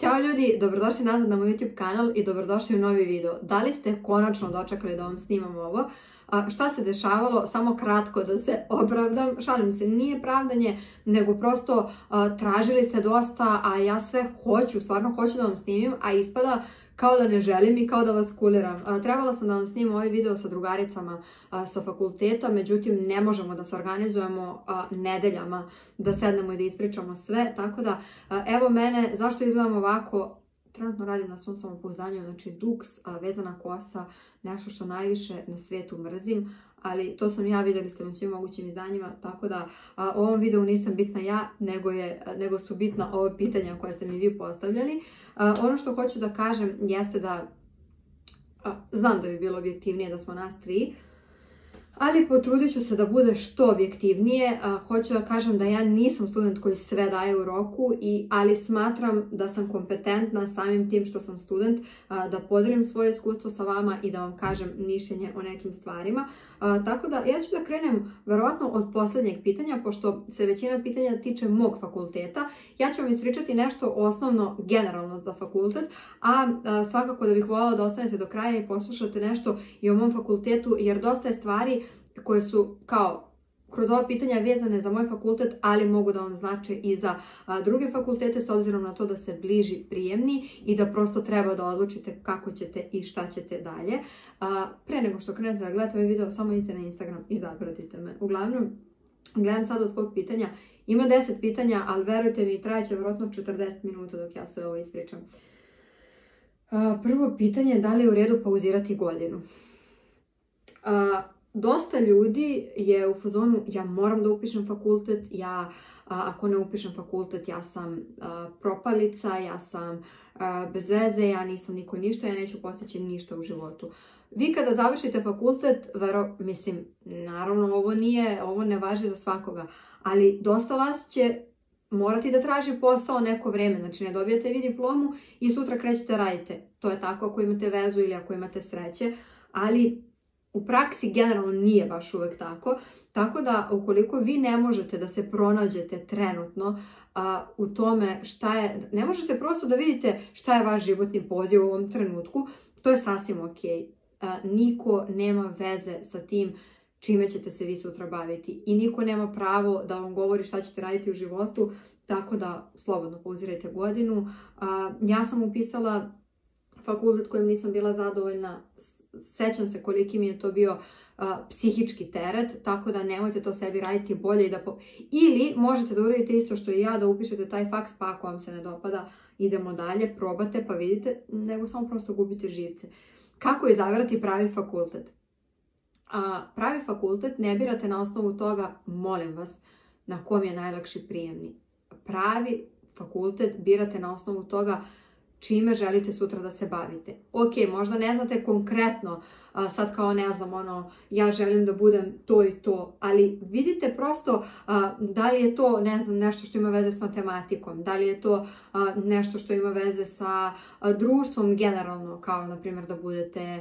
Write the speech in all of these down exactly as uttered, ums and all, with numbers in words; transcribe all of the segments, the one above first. Ćao ljudi, dobrodošli nazad na moj YouTube kanal i dobrodošli u novi video. Da li ste konačno dočekali da vam snimam ovo? A, šta se dešavalo? Samo kratko da se opravdam. Šalim se, nije pravdanje, nego prosto a, tražili ste dosta, a ja sve hoću, stvarno hoću da vam snimim, a ispada kao da ne želim i kao da vas kuliram. A, trebala sam da vam snimam ovaj video sa drugaricama a, sa fakulteta, međutim ne možemo da se organizujemo a, nedeljama, da sednemo i da ispričamo sve, tako da a, evo mene, zašto izgledam ovako? Trenutno radim na svom samopouzdanju, znači duks, vezana kosa, nešto što najviše na svijetu mrzim, ali to sam ja, vidjeli ste me u svim mogućim izdanjima, tako da u ovom videu nisam bitna ja, nego, je, nego su bitna ova pitanja koje ste mi vi postavljali. A, ono što hoću da kažem jeste da, a, znam da bi bilo objektivnije da smo nas tri, ali potrudit ću se da bude što objektivnije. A, hoću da kažem da ja nisam student koji sve daje u roku, i, ali smatram da sam kompetentna samim tim što sam student, a, da podelim svoje iskustvo sa vama i da vam kažem mišljenje o nekim stvarima. A, tako da ja ću da krenem verovatno od posljednjeg pitanja, pošto se većina pitanja tiče mog fakulteta. Ja ću vam ispričati nešto osnovno generalno za fakultet, a, a svakako da bih voljela da ostanete do kraja i poslušate nešto i o mom fakultetu, jer dosta je stvari koje su kao kroz ova pitanja vezane za moj fakultet, ali mogu da vam znače i za a, druge fakultete, s obzirom na to da se bliži prijemni i da prosto treba da odlučite kako ćete i šta ćete dalje. A, pre nego što krenete da gledate ovaj video, samo idite na Instagram i zapratite me. Uglavnom, gledam sad od kog pitanja. Ima deset pitanja, ali verujte mi, trajeće vjerojatno četrdeset minuta dok ja sve ovo ispričam. A, prvo pitanje je da li je u redu pauzirati godinu. A, Dosta ljudi je u fazonu, ja moram da upišem fakultet, ja a, ako ne upišem fakultet, ja sam a, propalica, ja sam a, bez veze, ja nisam niko ništa, ja neću postići ništa u životu. Vi kada završite fakultet, vero, mislim, naravno ovo nije, ovo ne važi za svakoga, ali dosta vas će morati da traži posao neko vreme, znači ne dobijete vi diplomu i sutra krećete radite. To je tako ako imate vezu ili ako imate sreće, ali u praksi generalno nije baš uvek tako, tako da ukoliko vi ne možete da se pronađete trenutno a, u tome šta je, ne možete prosto da vidite šta je vaš životni poziv u ovom trenutku, to je sasvim ok. A, niko nema veze sa tim čime ćete se vi sutra baviti i niko nema pravo da vam govori šta ćete raditi u životu, tako da slobodno pauzirajte godinu. A, ja sam upisala fakultet kojim nisam bila zadovoljna, sećam se koliki mi je to bio a, psihički teret, tako da nemojte to sebi raditi bolje. I da po... Ili možete da uradite isto što i ja, da upišete taj faks, pa ako vam se ne dopada, idemo dalje, probate pa vidite, nego samo prosto gubite živce. Kako izabrati pravi fakultet? A, pravi fakultet ne birate na osnovu toga, molim vas, na kom je najlakši prijemni. Pravi fakultet birate na osnovu toga čime želite sutra da se bavite. Ok, možda ne znate konkretno, sad kao ne znam, ono, ja želim da budem to i to, ali vidite prosto da li je to, ne znam, nešto što ima veze s matematikom, da li je to nešto što ima veze sa društvom generalno, kao na primjer da budete,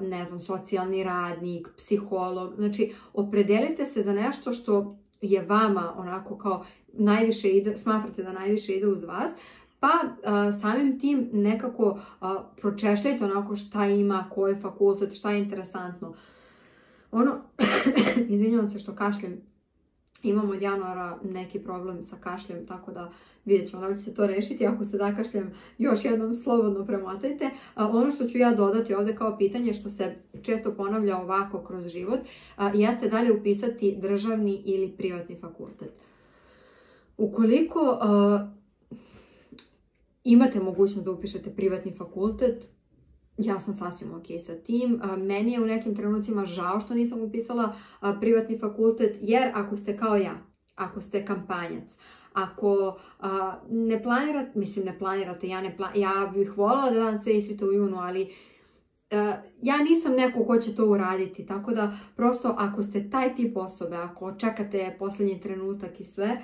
ne znam, socijalni radnik, psiholog, znači opredelite se za nešto što je vama onako kao najviše ide, smatrate da najviše ide uz vas, pa a, samim tim nekako a, pročešljajte onako šta ima, koji fakultet, šta je interesantno. Ono, izvinjavam se što kašljem, imam od januara neki problem sa kašljem, tako da vidjet ćemo da li će se to rešiti. Ako se zakašljem, još jednom slobodno premotajte. A, ono što ću ja dodati ovdje kao pitanje, što se često ponavlja ovako kroz život, a, jeste da li upisati državni ili privatni fakultet. Ukoliko a, imate mogućnost da upišete privatni fakultet, ja sam sasvim ok sa tim. Meni je u nekim trenucima žao što nisam upisala privatni fakultet, jer ako ste kao ja, ako ste kampanjac, ako ne planirate, mislim ne planirate, ja, ne pla, ja bih voljela da dam sve ispite u junu, ali ja nisam neko ko će to uraditi, tako da prosto ako ste taj tip osobe, ako čekate posljednji trenutak i sve,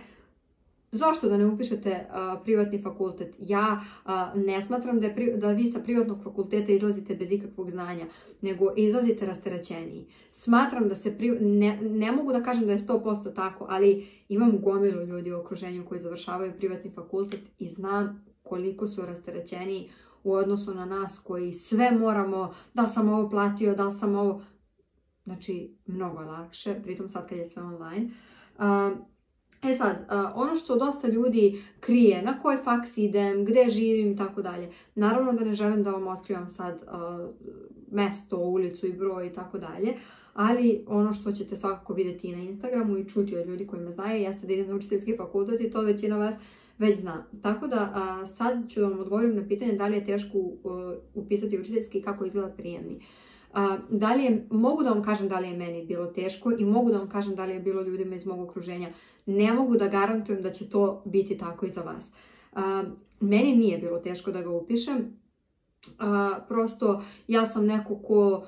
zašto da ne upišete a, privatni fakultet? Ja a, ne smatram da, pri, da vi sa privatnog fakulteta izlazite bez ikakvog znanja, nego izlazite rasterećeniji. Smatram da se, pri, ne, ne mogu da kažem da je sto posto tako, ali imam gomilu ljudi u okruženju koji završavaju privatni fakultet i znam koliko su rasterećeni u odnosu na nas koji sve moramo, da sam ovo platio, da sam ovo... Znači, mnogo lakše, pritom sad kad je sve online. E sad, ono što dosta ljudi krije, na koji faks idem, gde živim i tako dalje. Naravno da ne želim da vam otkrivam sad mesto, ulicu i broj i tako dalje, ali ono što ćete svakako vidjeti i na Instagramu i čuti od ljudi koji me znaju, jeste da idem na učiteljski fakultet i to većina vas već zna. Tako da sad ću vam odgovorim na pitanje da li je teško upisati učiteljski i kako izgleda prijemni. Da li je, mogu da vam kažem da li je meni bilo teško i mogu da vam kažem da li je bilo ljudima iz mog okruženja. Ne mogu da garantujem da će to biti tako i za vas. Meni nije bilo teško da ga upišem. Prosto ja sam neko ko...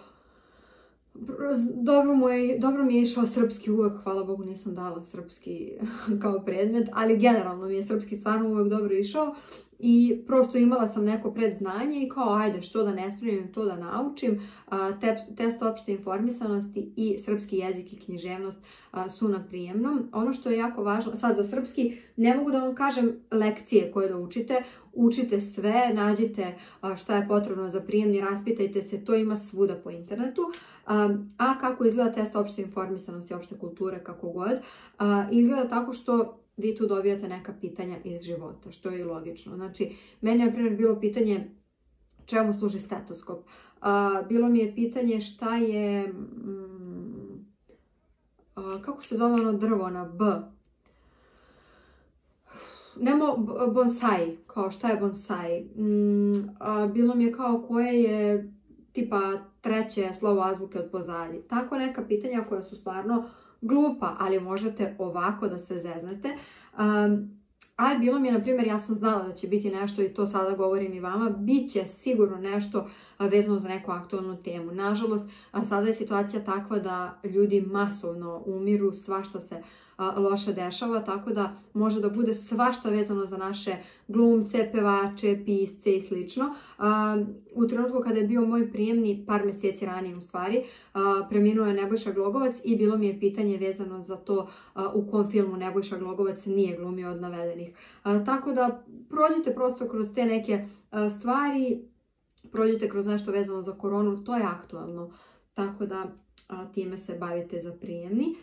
Dobro, moj, dobro mi je išao srpski uvek, hvala Bogu nisam dala srpski kao predmet, ali generalno mi je srpski stvarno uvek dobro išao i prosto imala sam neko predznanje i kao ajde što da ne spremim, to da naučim. Te, test opšte informisanosti i srpski jezik i književnost su na prijemnom. Ono što je jako važno, sad za srpski ne mogu da vam kažem lekcije koje da učite, učite sve, nađite šta je potrebno za prijemni, raspitajte se, to ima svuda po internetu. A kako izgleda test opšte informisanosti, opšte kulture, kako god, izgleda tako što vi tu dobijate neka pitanja iz života, što je i logično. Znači, meni je na primjer bilo pitanje čemu služi stetoskop. Bilo mi je pitanje šta je, kako se zove ono drvo na B? Nemo bonsai, kao šta je bonsai. Bilo mi je kao koje je tipa treće slovo azbuke od pozadi. Tako neka pitanja koja su stvarno glupa, ali možete ovako da se zeznete. A bilo mi je, na primjer, ja sam znala da će biti nešto i to sada govorim i vama, bit će sigurno nešto vezano za neku aktualnu temu. Nažalost, sada je situacija takva da ljudi masovno umiru, svašta se loše dešava, tako da može da bude svašta vezano za naše glumce, pevače, pisce i slično. U trenutku kada je bio moj prijemni, par meseci ranije u stvari, preminuo je Nebojša Glogovac i bilo mi je pitanje vezano za to u kom filmu Nebojša Glogovac nije glumio od navedenih. Tako da prođete prosto kroz te neke stvari, prođete kroz nešto vezano za koronu, to je aktualno. Tako da time se bavite za prijemni.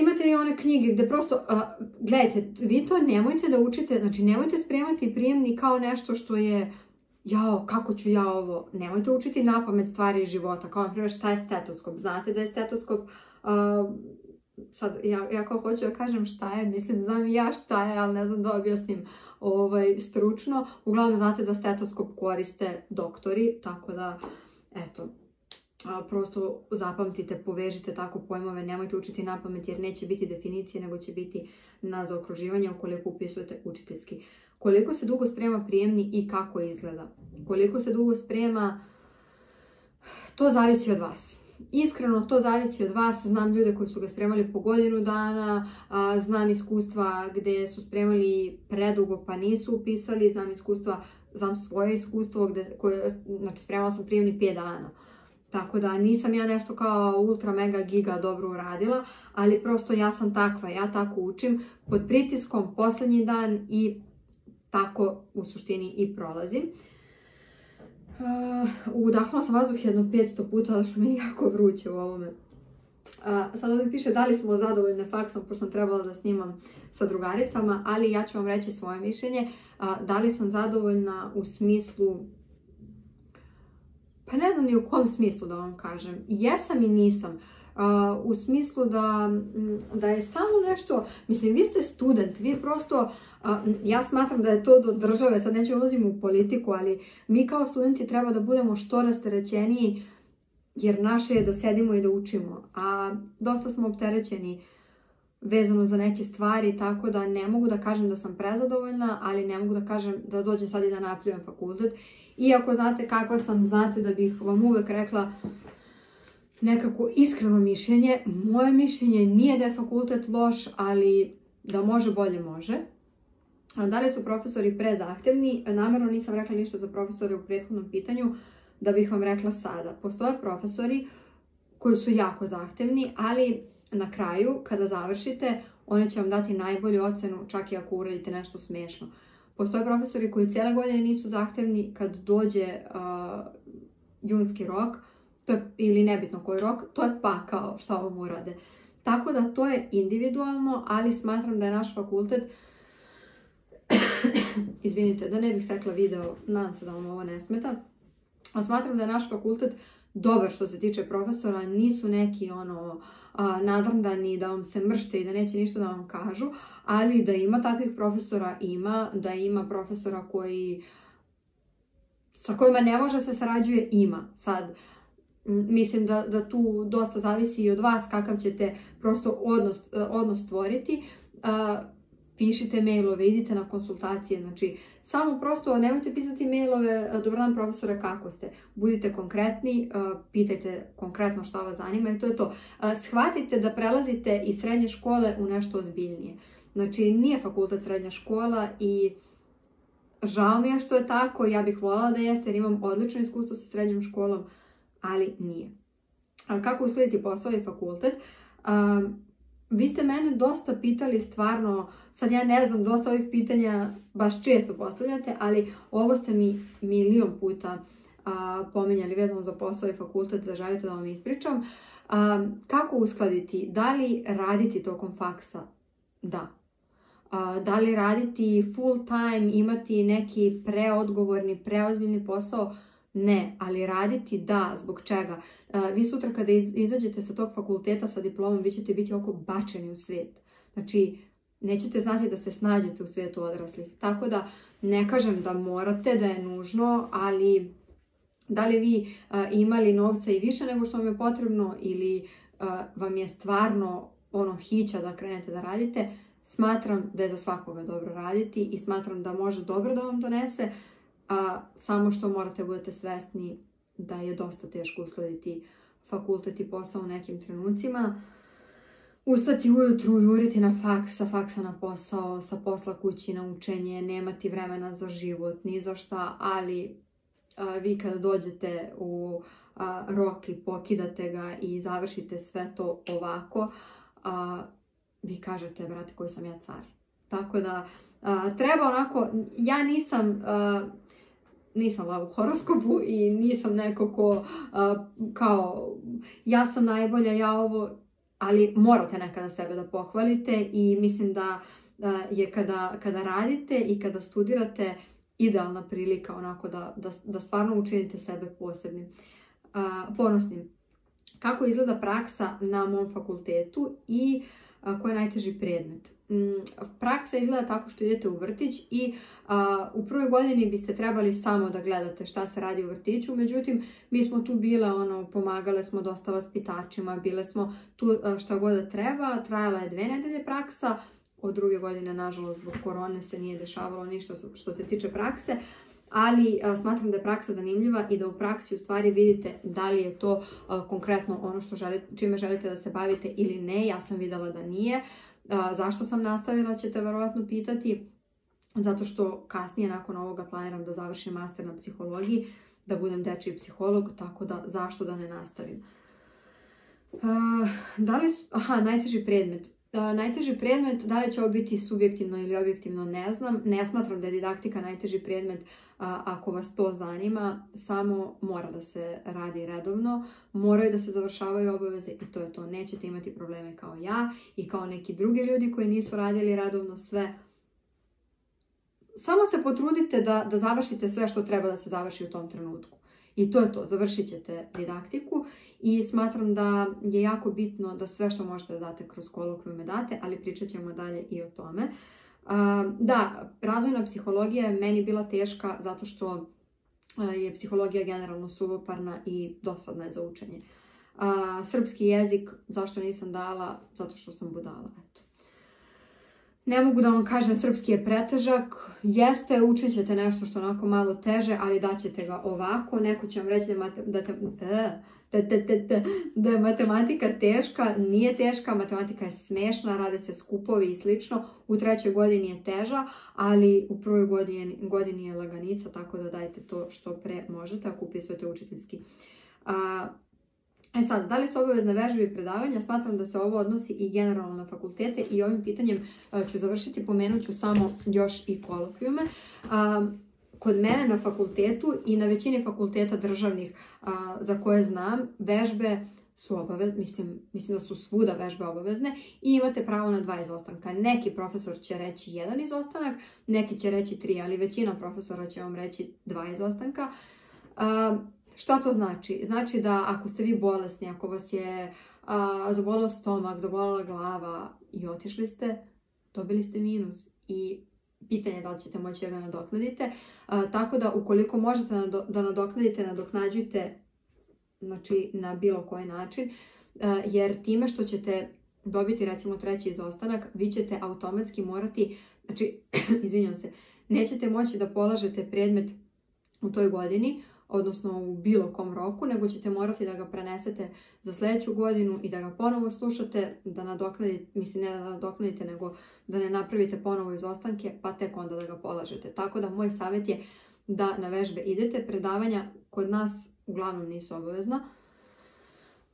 Imate i one knjige gde prosto, gledajte, vi to nemojte da učite, znači nemojte spremati prijemni kao nešto što je, jao, kako ću ja ovo, nemojte učiti na pamet stvari iz života, kao na primjer šta je stetoskop, znate da je stetoskop, sad ja kao hoću da kažem šta je, mislim znam i ja šta je, ali ne znam da objasnim stručno, uglavnom znate da stetoskop koriste doktori, tako da, eto. Prosto zapamtite, povežite tako pojmove, nemojte učiti na pamet jer neće biti definicije, nego će biti na zaokruživanje ukoliko upisujete učiteljski. Koliko se dugo sprema prijemni i kako izgleda? Koliko se dugo sprema, to zavisi od vas. Iskreno, to zavisi od vas. Znam ljude koji su ga spremali po godinu dana, znam iskustva gde su spremali predugo pa nisu upisali, znam iskustva, znam svoje iskustvo, gde, koje, znači spremala sam prijemni pet dana. Tako da nisam ja nešto kao ultra mega giga dobro uradila, ali prosto ja sam takva, ja tako učim pod pritiskom posljednji dan i tako u suštini i prolazim. Uh, udahnula sam vazduh jedno petsto puta, zato što mi je jako vruće u ovome. Uh, sad ovdje piše da li smo zadovoljne faksom, pošto sam trebala da snimam sa drugaricama, ali ja ću vam reći svoje mišljenje. Uh, da li sam zadovoljna u smislu... Pa ne znam ni u kom smislu da vam kažem. Jesam i nisam. U smislu da je stalno nešto... Mislim, vi ste student, vi prosto... Ja smatram da je to do države, sad neću ulazim u politiku, ali mi kao studenti treba da budemo što rasterećeniji, jer naše je da sedimo i da učimo. A dosta smo opterećeni vezano za neke stvari, tako da ne mogu da kažem da sam prezadovoljna, ali ne mogu da kažem da dođem sad i da napljujem fakultet. Iako znate kakva sam, znate da bih vam uvek rekla nekako iskreno mišljenje. Moje mišljenje nije da je fakultet loš, ali da može bolje može. Da li su profesori prezahtevni? Namerno nisam rekla ništa za profesore u prethodnom pitanju, da bih vam rekla sada. Postoje profesori koji su jako zahtevni, ali na kraju, kada završite, oni će vam dati najbolju ocenu, čak i ako uradite nešto smešno. Postoje profesori koji cijele godine nisu zahtevni kad dođe uh, junski rok, to je, ili nebitno koji rok, to je pakao šta vam urade. Tako da to je individualno, ali smatram da je naš fakultet, izvinite, da ne bih sekla video, nadam se da vam ovo ne smeta, a smatram da je naš fakultet dobar što se tiče profesora, nisu neki ono a, nadrndani da vam se mršte i da neće ništa da vam kažu, ali da ima takvih profesora ima, da ima profesora koji sa kojima ne može se sarađuje ima. Sad mislim da, da tu dosta zavisi i od vas kakav ćete prosto odnos, odnos stvoriti. A, pišite mailove, idite na konsultacije, znači samo prosto nemojte pisati mailove "Dobar dan profesore, kako ste?" Budite konkretni, pitajte konkretno šta vas zanima i to je to. Shvatite da prelazite iz srednje škole u nešto ozbiljnije. Znači nije fakultet srednja škola i žao mi je što je tako, ja bih voljela da jeste jer imam odlično iskustvo sa srednjom školom, ali nije. Ali kako uskladiti posao i fakultet? Vi ste mene dosta pitali stvarno, sad ja ne znam, dosta ovih pitanja baš često postavljate, ali ovo ste mi milion puta a, pominjali vezano za posao i fakultet, da želite da vam ispričam. A, kako uskladiti? Da li raditi tokom faksa? Da. A, da li raditi full time, imati neki preodgovorni, preozbiljni posao? Ne, ali raditi da, zbog čega? Vi sutra kada izađete sa tog fakulteta sa diplomom, vi ćete biti oko bačeni u svijet. Znači, nećete znati da se snađete u svijetu odraslih. Tako da, ne kažem da morate, da je nužno, ali da li vi imali novca i više nego što vam je potrebno ili vam je stvarno ono hića da krenete da radite, smatram da je za svakoga dobro raditi i smatram da može dobro da vam donese. A, samo što morate budete svesni da je dosta teško uskladiti fakultet i posao u nekim trenucima. Ustati ujutru, juriti na faks, sa faksa na posao, sa posla kući na učenje, nemati vremena za život, ni za šta, ali a, vi kada dođete u a, rok i pokidate ga i završite sve to ovako, a, vi kažete, brate, koji sam ja car. Tako da a, treba onako, ja nisam... A, Nisam lava u horoskopu i nisam neko ko a, kao ja sam najbolja, ja ovo, ali morate nekada sebe da pohvalite i mislim da a, je kada, kada radite i kada studirate idealna prilika onako da, da, da stvarno učinite sebe posebnim, a, ponosnim. Kako izgleda praksa na mom fakultetu i a, koji je najteži predmet? Praksa izgleda tako što idete u vrtić i a, u prvoj godini biste trebali samo da gledate šta se radi u vrtiću, međutim mi smo tu bile, ono, pomagale smo dosta vaspitačima, bile smo tu a, šta god da treba, trajala je dve nedelje praksa, od druge godine nažalost zbog korone se nije dešavalo ništa što se tiče prakse, ali a, smatram da je praksa zanimljiva i da u praksi u stvari vidite da li je to a, konkretno ono što želite, čime želite da se bavite ili ne. Ja sam vidjela da nije. A, zašto sam nastavila ćete verovatno pitati, zato što kasnije nakon ovoga planiram da završim master na psihologiji, da budem dečiji psiholog, tako da zašto da ne nastavim. A, da li su, aha, najteži predmet. A, najteži predmet, da li će ovo biti subjektivno ili objektivno, ne znam. Ne smatram da je didaktika najteži predmet, a, ako vas to zanima, samo mora da se radi redovno, moraju da se završavaju obaveze i to je to. Nećete imati probleme kao ja i kao neki drugi ljudi koji nisu radili redovno sve. Samo se potrudite da, da završite sve što treba da se završi u tom trenutku. I to je to, završit ćete didaktiku i smatram da je jako bitno da sve što možete da date kroz kolokvijume date, ali pričat ćemo dalje i o tome. Da, razvojna psihologija je meni bila teška zato što je psihologija generalno suvoparna i dosadna je za učenje. Srpski jezik, zašto nisam dala? Zato što sam budala, eto. Ne mogu da vam kažem, srpski je pretežak, jeste, učit ćete nešto što onako malo teže, ali daćete ga ovako, neko će vam reći da je matematika teška, nije teška, matematika je smešna, rade se skupovi i slično, u trećoj godini je teža, ali u prvoj godini je laganica, tako da dajte to što pre možete ako upisujete učiteljski. E sad, da li su obavezne vežbe i predavanja? Smatram da se ovo odnosi i generalno na fakultete i ovim pitanjem ću završiti, pomenut ću samo još i kolokvijume. Kod mene na fakultetu i na većini fakulteta državnih za koje znam, vežbe su obavezne, mislim, mislim da su svuda vežbe obavezne i imate pravo na dva izostanka. Neki profesor će reći jedan izostanak, neki će reći tri, ali većina profesora će vam reći dva izostanka. Šta to znači? Znači da ako ste vi bolesni, ako vas je zabolao stomak, zabolala glava i otišli ste, dobili ste minus i pitanje je da li ćete moći da ga nadoknadite. Tako da ukoliko možete da nadoknadite, nadoknađujte znači, na bilo koji način, jer time što ćete dobiti recimo treći izostanak, vi ćete automatski morati, znači, izvinjam se, nećete moći da polažete predmet u toj godini, odnosno u bilo kom roku, nego ćete morati da ga prenesete za sljedeću godinu i da ga ponovo slušate, da nadoknadite, mislim ne da nadoknadite, nego da ne napravite ponovo izostanke, pa tek onda da ga polažete. Tako da moj savjet je da na vežbe idete, predavanja kod nas uglavnom nisu obavezna.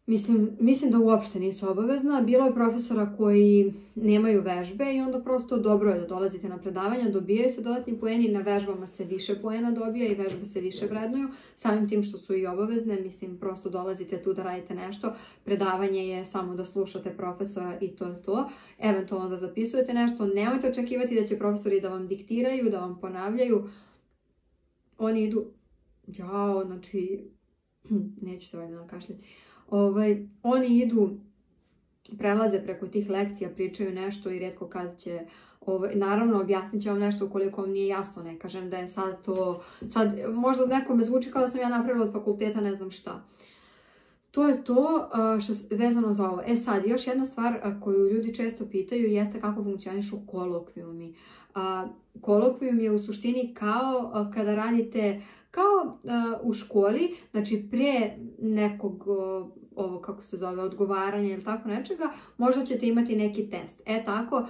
Mislim, mislim da uopšte nisu obavezna. Bilo je profesora koji nemaju vežbe i onda prosto dobro je da dolazite na predavanja, dobijaju se dodatni poeni, na vežbama se više poena dobija i vežbe se više vrednuju, samim tim što su i obavezne, mislim prosto dolazite tu da radite nešto, predavanje je samo da slušate profesora i to je to, eventualno da zapisujete nešto, nemojte očekivati da će profesori da vam diktiraju, da vam ponavljaju, oni idu, jao, znači, neću se valjda nakašljati, Ovaj, oni idu, prelaze preko tih lekcija, pričaju nešto i rijetko kad će, ovaj, naravno objasnit će vam nešto ukoliko vam nije jasno, ne kažem da je sad to, sad možda nekome zvuči kao da sam ja napravila od fakulteta ne znam šta. To je to što je vezano za ovo. E sad, još jedna stvar koju ljudi često pitaju jeste kako funkcionišu kolokvijumi. Kolokvijum je u suštini kao kada radite kao u školi, znači pre nekog ovo kako se zove odgovaranja ili tako nečega, možda ćete imati neki test. E tako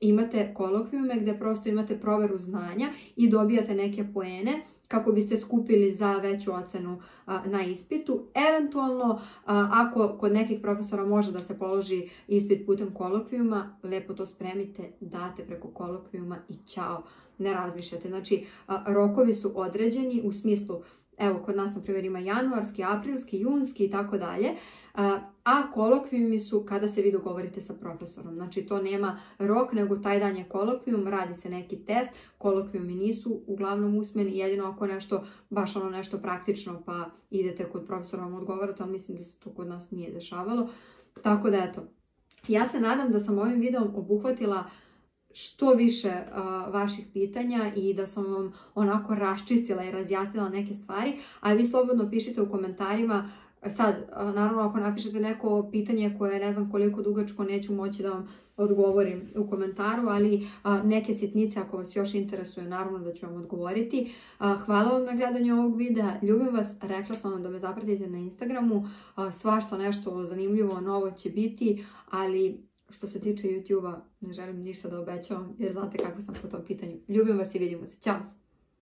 imate kolokvijume gdje prosto imate proveru znanja i dobijate neke poene kako biste skupili za veću ocenu na ispitu. Eventualno, ako kod nekih profesora može da se položi ispit putem kolokvijuma, lepo to spremite, date preko kolokvijuma i čao, ne razmišljate. Znači, rokovi su određeni u smislu, evo, kod nas na primjer ima januarski, aprilski, junski i tako dalje, a kolokvijumi su kada se vi dogovorite sa profesorom. Znači, to nema rok, nego taj dan je kolokvijum, radi se neki test, kolokvijumi nisu uglavnom usmeni, jedino ako nešto, baš ono nešto praktično, pa idete kod profesora vam odgovarati, ali mislim da se to kod nas nije dešavalo. Tako da, eto, ja se nadam da sam ovim videom obuhvatila što više uh, vaših pitanja i da sam vam onako raščistila i razjasnila neke stvari, a vi slobodno pišite u komentarima. Sad, uh, naravno ako napišete neko pitanje koje ne znam koliko dugačko, neću moći da vam odgovorim u komentaru, ali uh, neke sitnice ako vas još interesuje, naravno da ću vam odgovoriti. Uh, hvala vam na gledanju ovog videa, ljubim vas, rekla sam vam da me zapratite na Instagramu, uh, svašta nešto zanimljivo, novo će biti, ali što se tiče YouTube-a, ne želim ništa da obećavam jer znate kako sam po tom pitanju. Ljubim vas i vidimo se. Ćao!